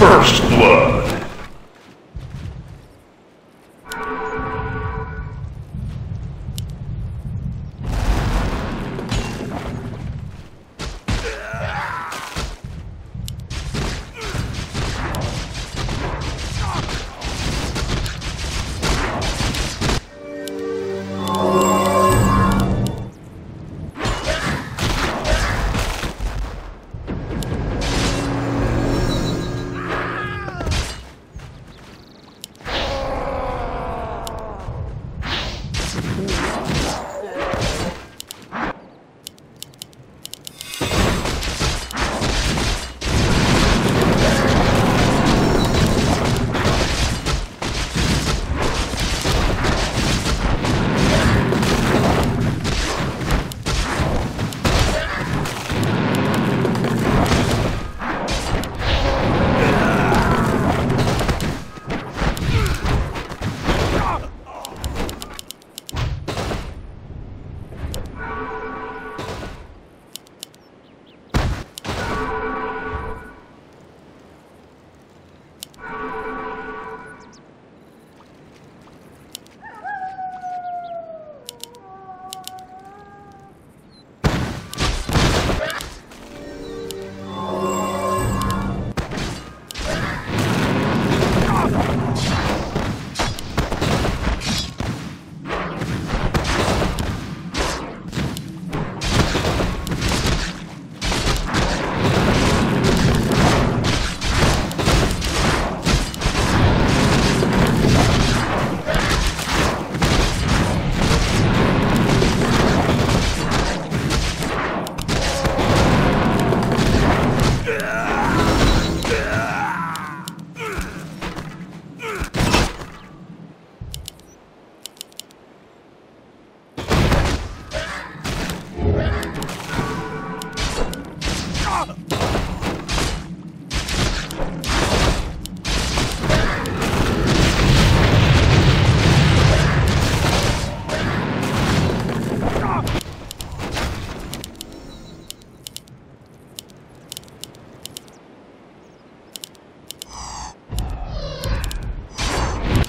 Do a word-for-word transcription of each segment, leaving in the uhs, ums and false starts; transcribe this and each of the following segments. First blood.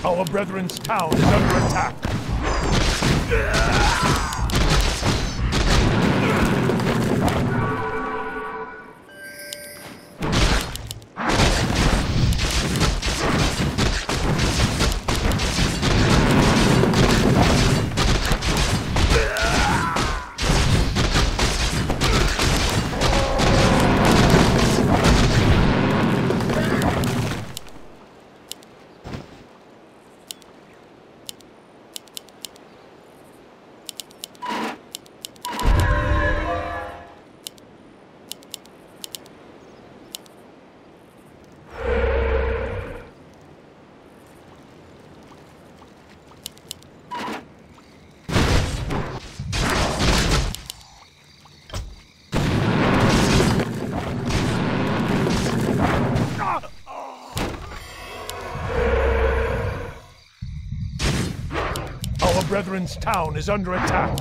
Our brethren's town is under attack. Brethren's town is under attack.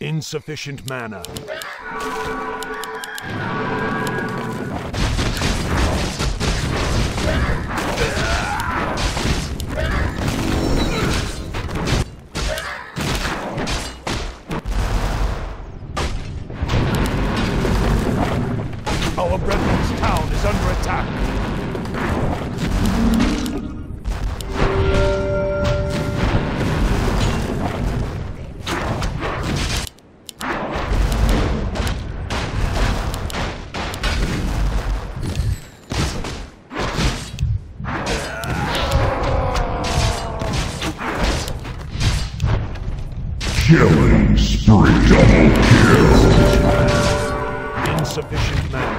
Insufficient mana. Our brethren's town is under attack. Killing spree, double kill. Insufficient mana.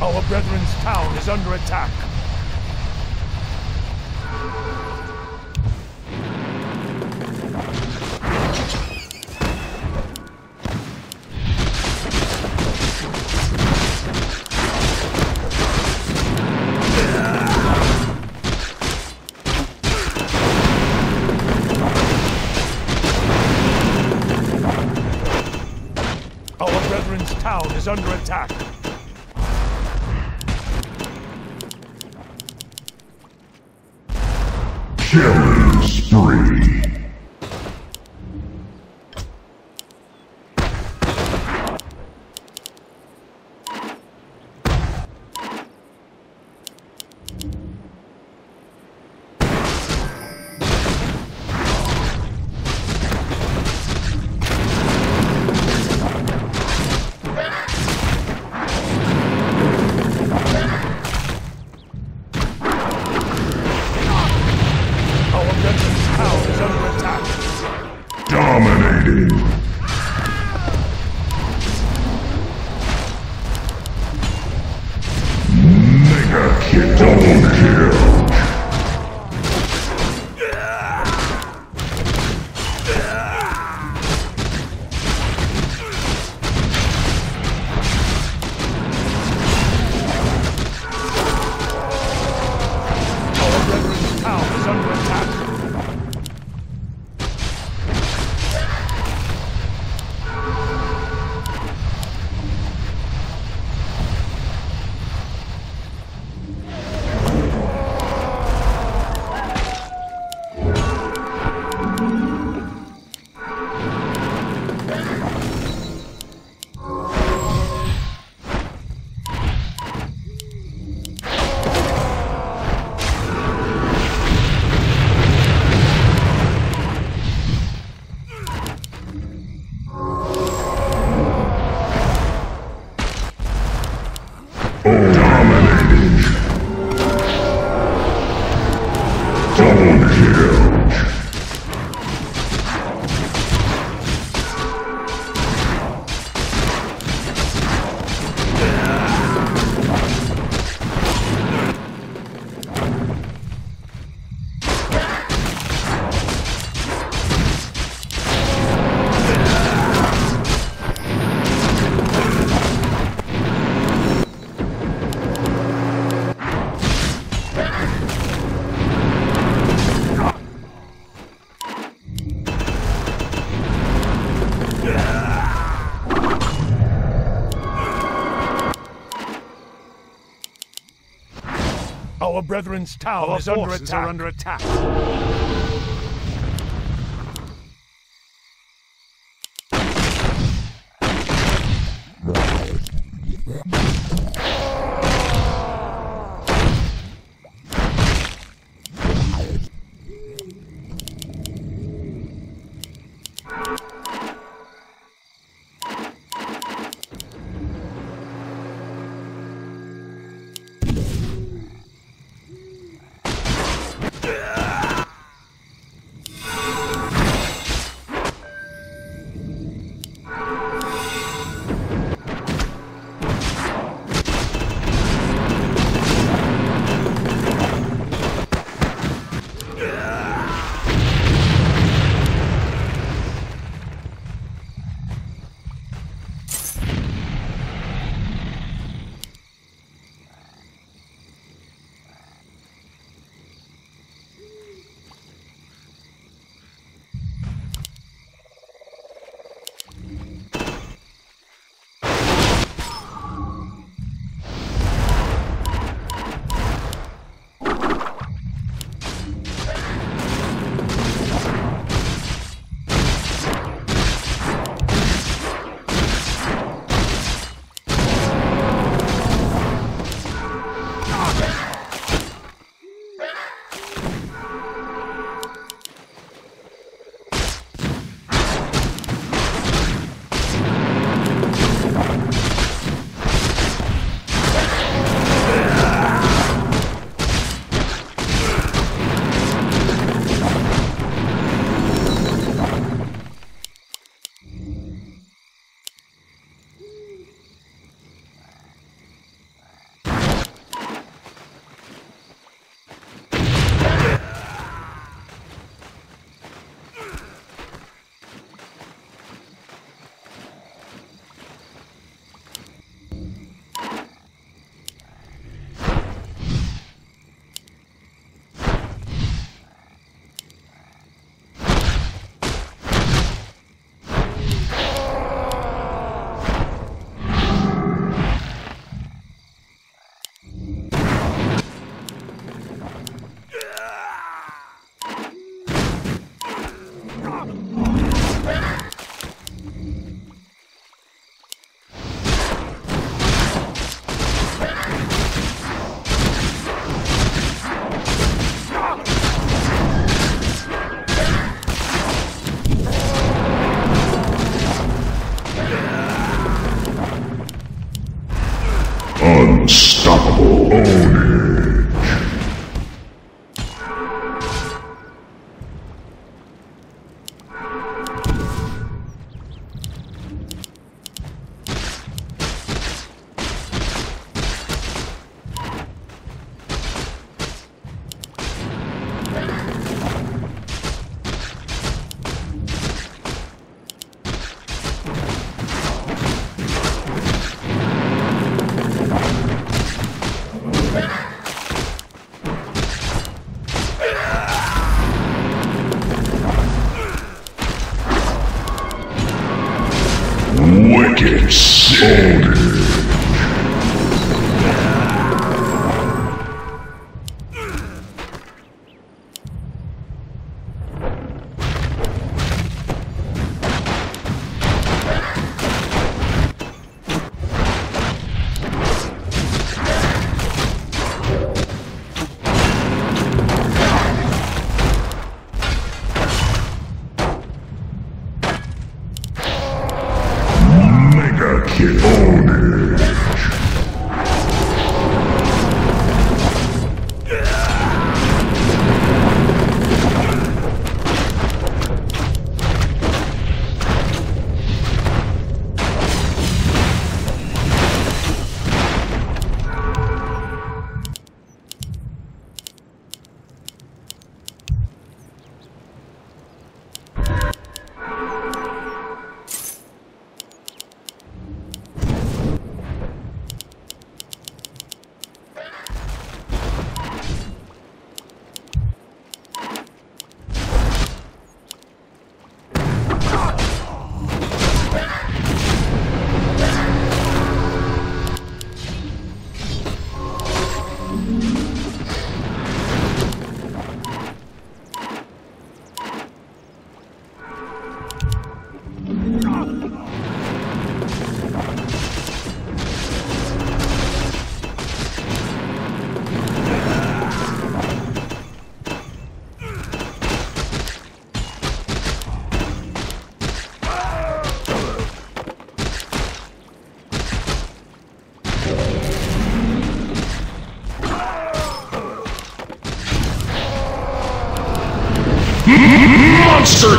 Our brethren's town is under attack. Our brethren's town is under attack. Killing spree. Our brethren's town is under attack. Our brethren's tower is under attack. Are under attack. Unstoppable ownage. Wicked soldier.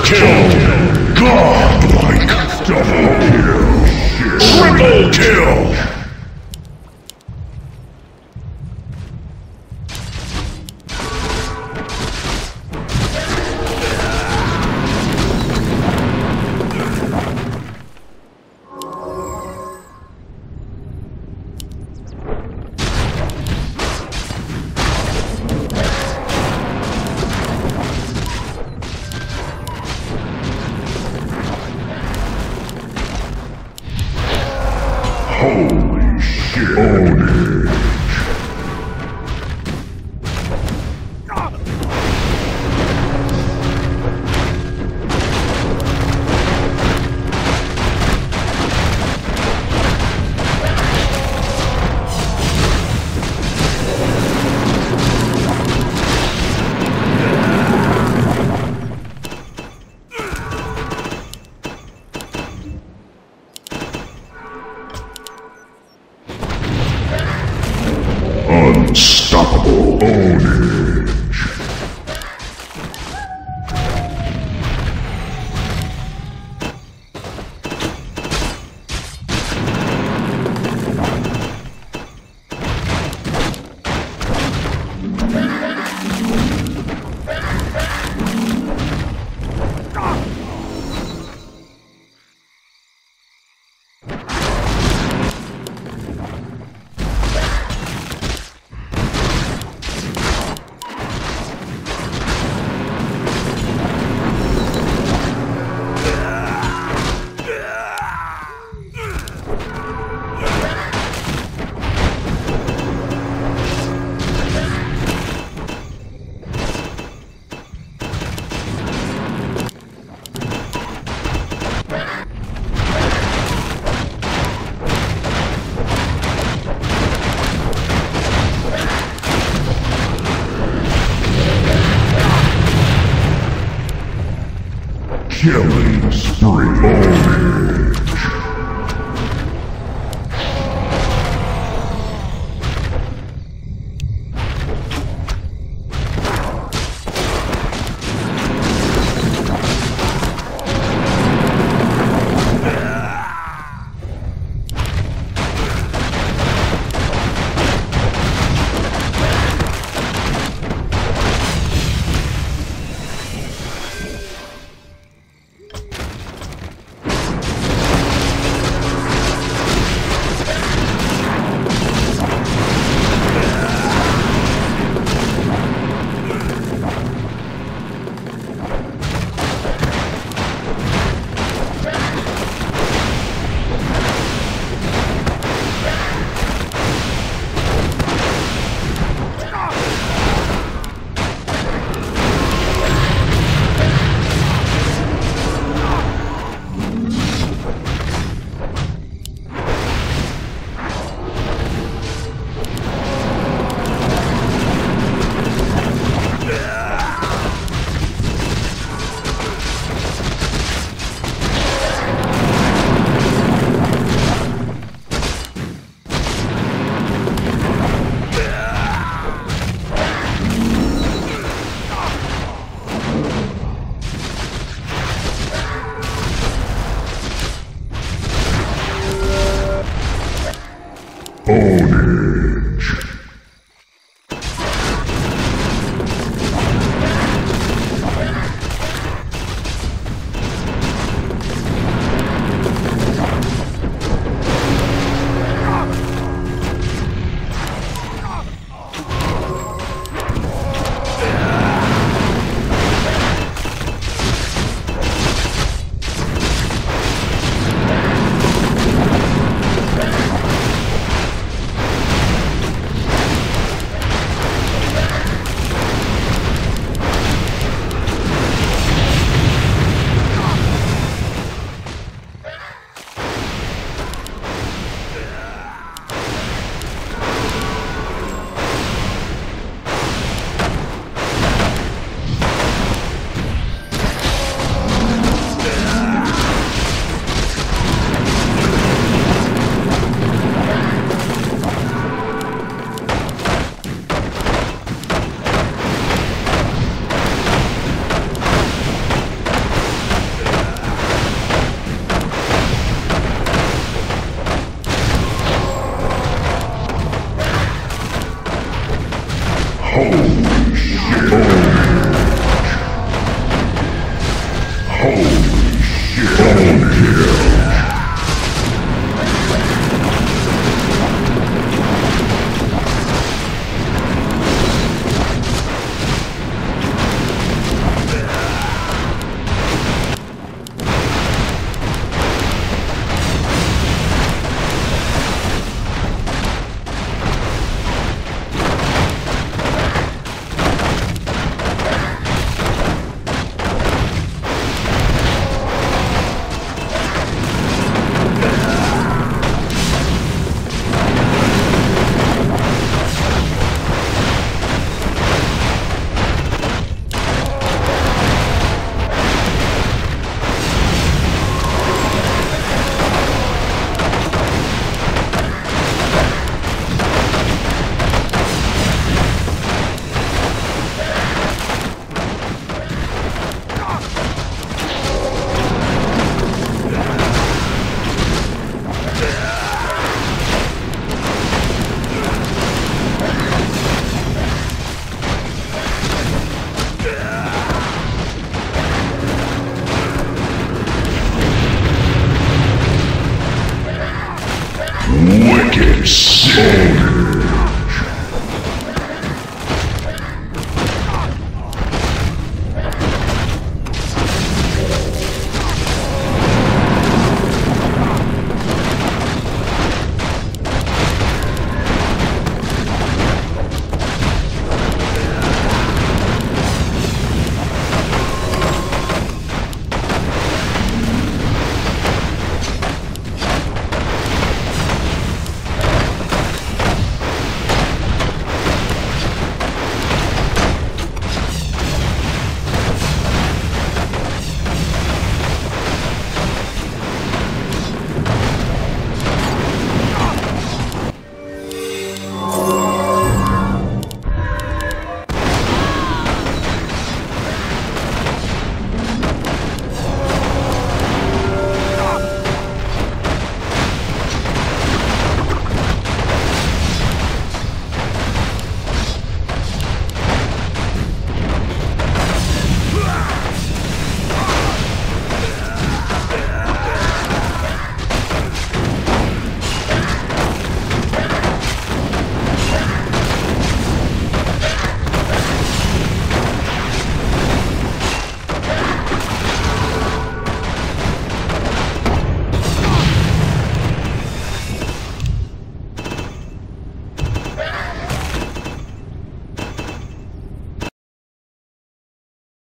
kill! Godlike! Double kill! Triple kill! Holy shit! Own it! Unstoppable ownage. Killing spree. Ownage. Sold.